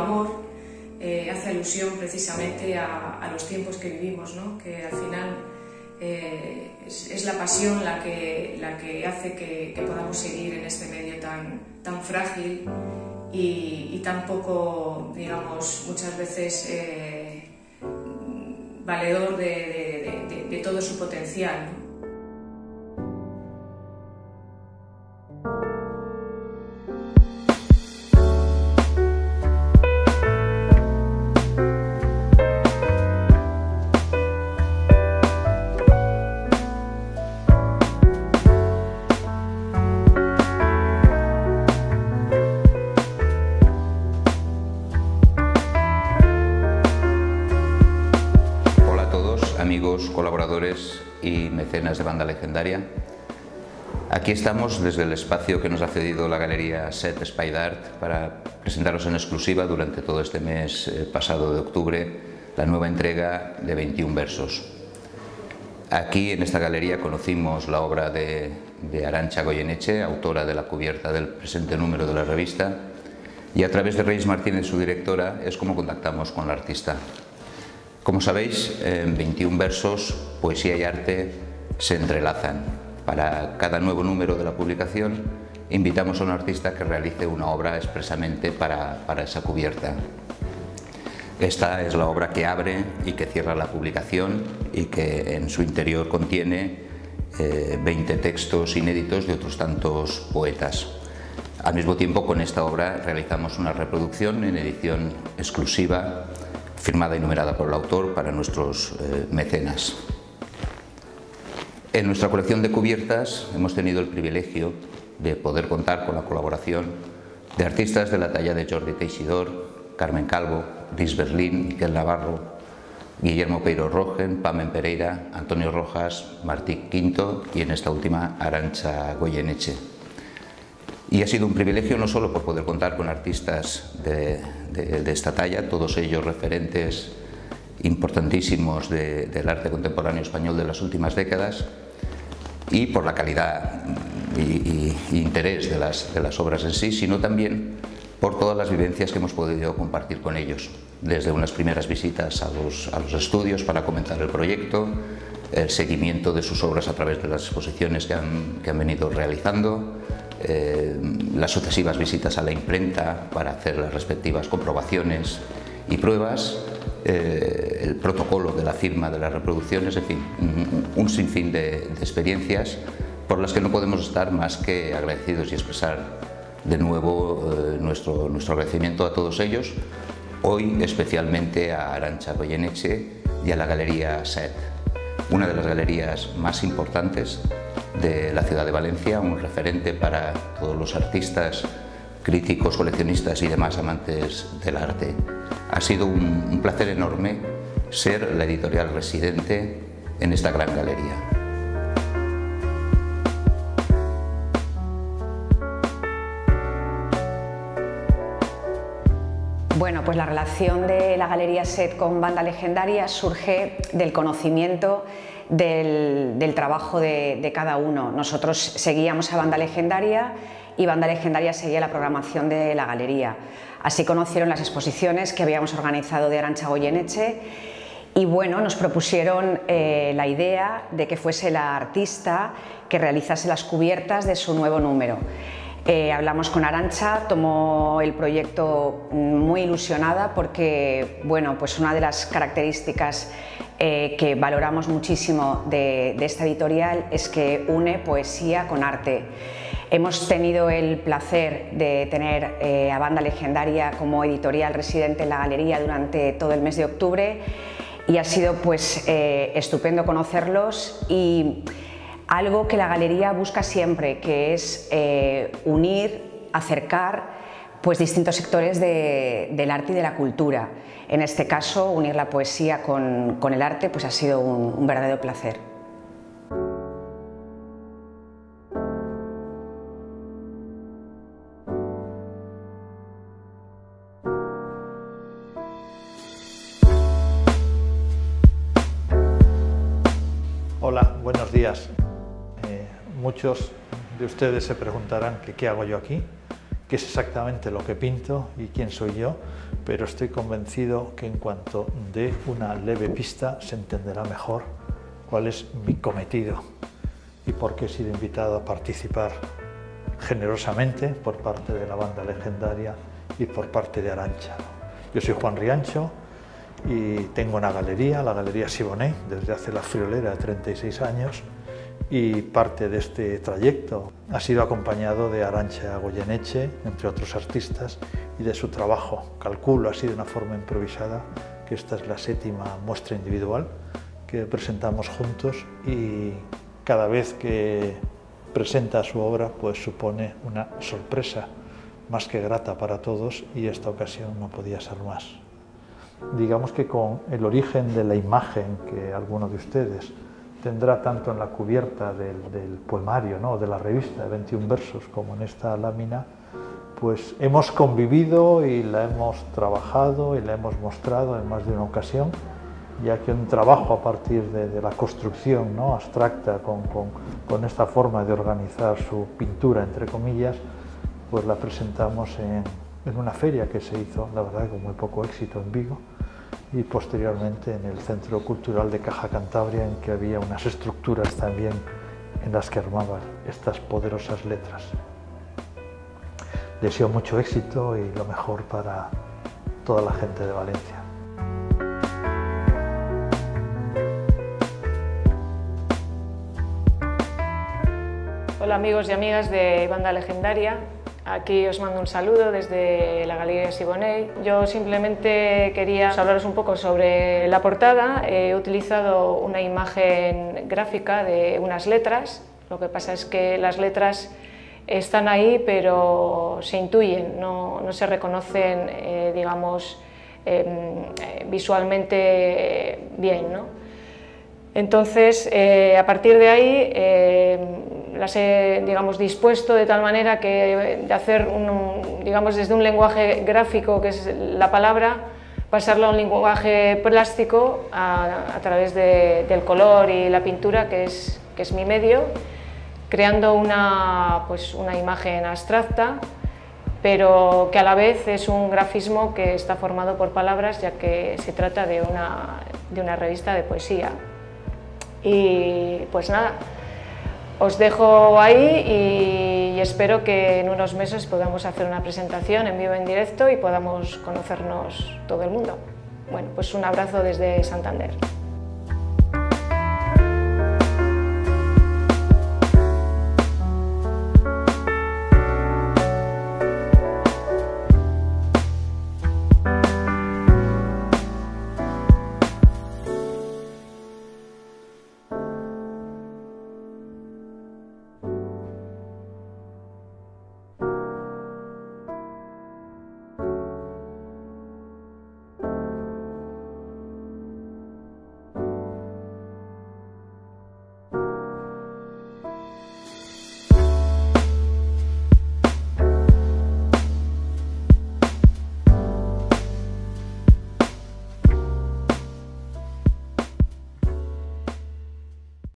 amor hace alusión precisamente a los tiempos que vivimos, ¿no? Que al final es la pasión la que hace que podamos seguir en este medio tan frágil y tan poco, digamos, muchas veces valedor de todo su potencial, ¿no? Colaboradores y mecenas de Banda Legendaria. Aquí estamos desde el espacio que nos ha cedido la Galería Set Espai d'Art para presentaros en exclusiva durante todo este mes pasado de octubre la nueva entrega de 21 versos. Aquí en esta galería conocimos la obra de Arancha Goyeneche, autora de la cubierta del presente número de la revista, y a través de Reyes Martínez, su directora, es como contactamos con la artista. Como sabéis, en 21 versos, poesía y arte se entrelazan. Para cada nuevo número de la publicación, invitamos a un artista que realice una obra expresamente para esa cubierta. Esta es la obra que abre y que cierra la publicación y que en su interior contiene 20 textos inéditos de otros tantos poetas. Al mismo tiempo, con esta obra realizamos una reproducción en edición exclusiva firmada y numerada por el autor para nuestros mecenas. En nuestra colección de cubiertas hemos tenido el privilegio de poder contar con la colaboración de artistas de la talla de Jordi Teixidor, Carmen Calvo, Gris Berlín, Miguel Navarro, Guillermo Peiro Rogen, Pamen Pereira, Antonio Rojas, Martí Quinto y en esta última Arancha Goyeneche. Y ha sido un privilegio no solo por poder contar con artistas de esta talla, todos ellos referentes importantísimos del arte contemporáneo español de las últimas décadas, y por la calidad y interés de las obras en sí, sino también por todas las vivencias que hemos podido compartir con ellos, desde unas primeras visitas a los estudios para comentar el proyecto, el seguimiento de sus obras a través de las exposiciones que han venido realizando, las sucesivas visitas a la imprenta para hacer las respectivas comprobaciones y pruebas, el protocolo de la firma de las reproducciones, en fin, un sinfín de experiencias por las que no podemos estar más que agradecidos y expresar de nuevo nuestro agradecimiento a todos ellos, hoy especialmente a Arancha Goyeneche y a la Galería SET, una de las galerías más importantes de la ciudad de Valencia, un referente para todos los artistas, críticos, coleccionistas y demás amantes del arte. Ha sido un placer enorme ser la editorial residente en esta gran galería. Bueno, pues la relación de la Galería SET con Banda Legendaria surge del conocimiento del trabajo de cada uno. Nosotros seguíamos a Banda Legendaria y Banda Legendaria seguía la programación de la galería. Así conocieron las exposiciones que habíamos organizado de Arancha Goyeneche y bueno, nos propusieron la idea de que fuese la artista que realizase las cubiertas de su nuevo número. Hablamos con Arancha, tomó el proyecto muy ilusionada porque, bueno, pues una de las características que valoramos muchísimo de esta editorial es que une poesía con arte. Hemos tenido el placer de tener a Banda Legendaria como editorial residente en la galería durante todo el mes de octubre y ha sido pues estupendo conocerlos y algo que la galería busca siempre, que es unir, acercar pues distintos sectores del arte y de la cultura. En este caso, unir la poesía con el arte pues ha sido un verdadero placer. Hola, buenos días. Muchos de ustedes se preguntarán qué hago yo aquí, qué es exactamente lo que pinto y quién soy yo, pero estoy convencido que en cuanto dé una leve pista se entenderá mejor cuál es mi cometido y por qué he sido invitado a participar generosamente por parte de la Banda Legendaria y por parte de Arancha. Yo soy Juan Riancho y tengo una galería, la Galería Siboney, desde hace la friolera de 36 años, y parte de este trayecto ha sido acompañado de Arancha Goyeneche, entre otros artistas, y de su trabajo. Calculo así de una forma improvisada que esta es la 7ª muestra individual que presentamos juntos, y cada vez que presenta su obra pues supone una sorpresa más que grata para todos, y esta ocasión no podía ser más. Digamos que con el origen de la imagen que alguno de ustedes tendrá tanto en la cubierta del poemario, ¿no?, de la revista de 21 versos, como en esta lámina, pues hemos convivido y la hemos trabajado y la hemos mostrado en más de una ocasión, ya que un trabajo a partir de la construcción, ¿no?, abstracta con esta forma de organizar su pintura, entre comillas, pues la presentamos en una feria que se hizo, la verdad, con muy poco éxito en Vigo, y posteriormente en el Centro Cultural de Caja Cantabria, en que había unas estructuras también en las que armaban estas poderosas letras. Deseo mucho éxito y lo mejor para toda la gente de Valencia. Hola amigos y amigas de Banda Legendaria. Aquí os mando un saludo desde la Galería Siboney. Yo simplemente quería hablaros un poco sobre la portada. He utilizado una imagen gráfica de unas letras. Lo que pasa es que las letras están ahí, pero se intuyen, no se reconocen, digamos, visualmente bien, ¿no? Entonces, a partir de ahí, las he, digamos, dispuesto de tal manera que de hacer, digamos, desde un lenguaje gráfico, que es la palabra, pasarla a un lenguaje plástico a través del color y la pintura, que es mi medio, creando una imagen abstracta, pero que a la vez es un grafismo que está formado por palabras, ya que se trata de una revista de poesía. Y pues nada, os dejo ahí y espero que en unos meses podamos hacer una presentación en vivo, en directo, y podamos conocernos todo el mundo. Bueno, pues un abrazo desde Santander.